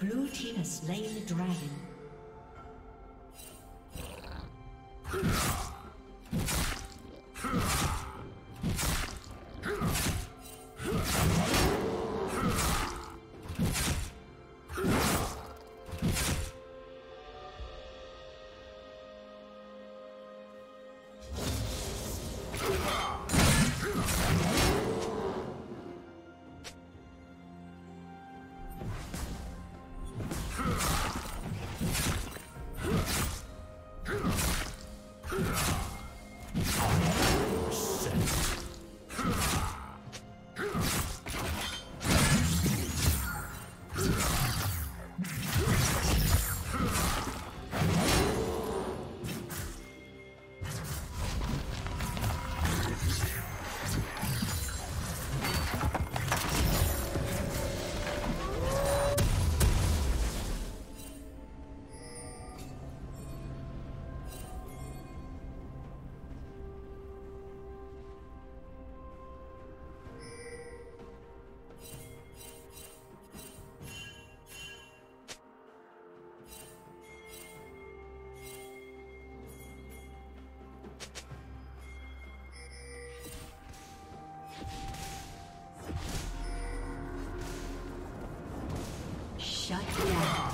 Blue team has slain the dragon. Shut down.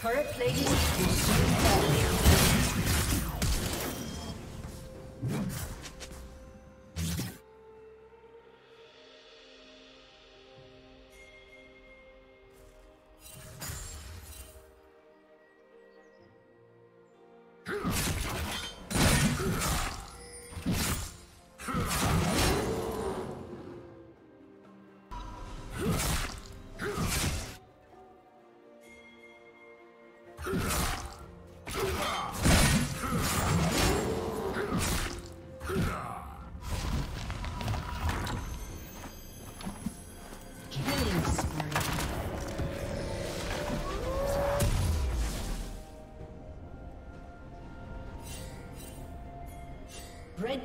Turret plating will soon fall. Red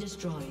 Destroyed.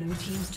Blue team's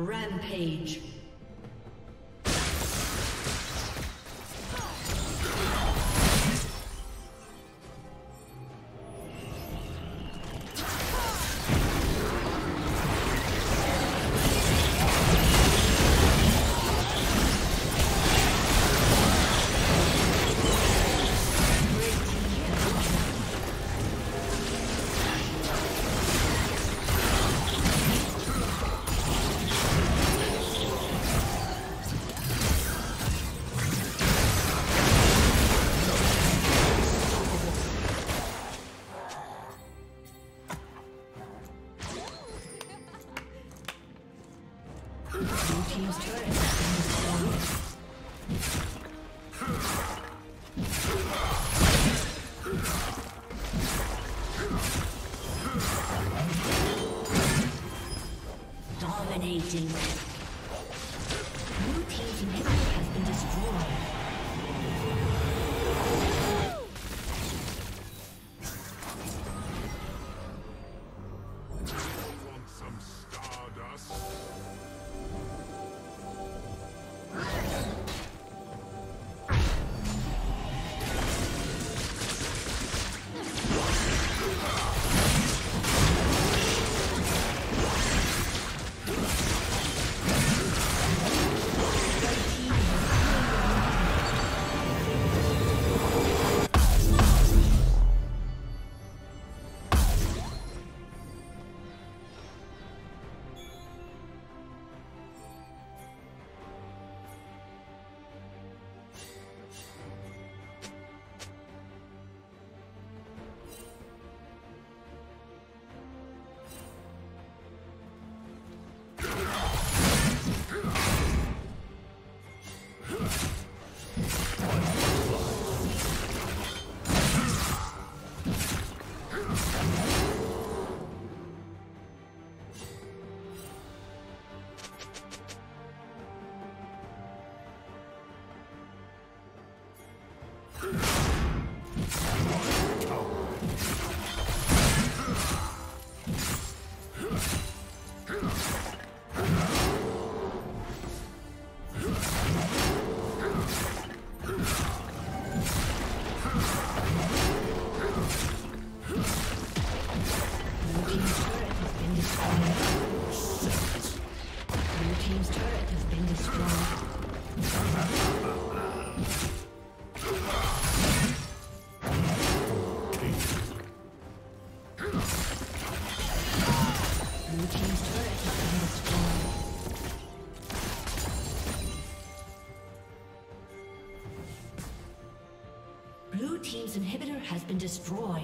Rampage. Dominating. Blue team's inhibitor has been destroyed. Blue team's inhibitor has been destroyed.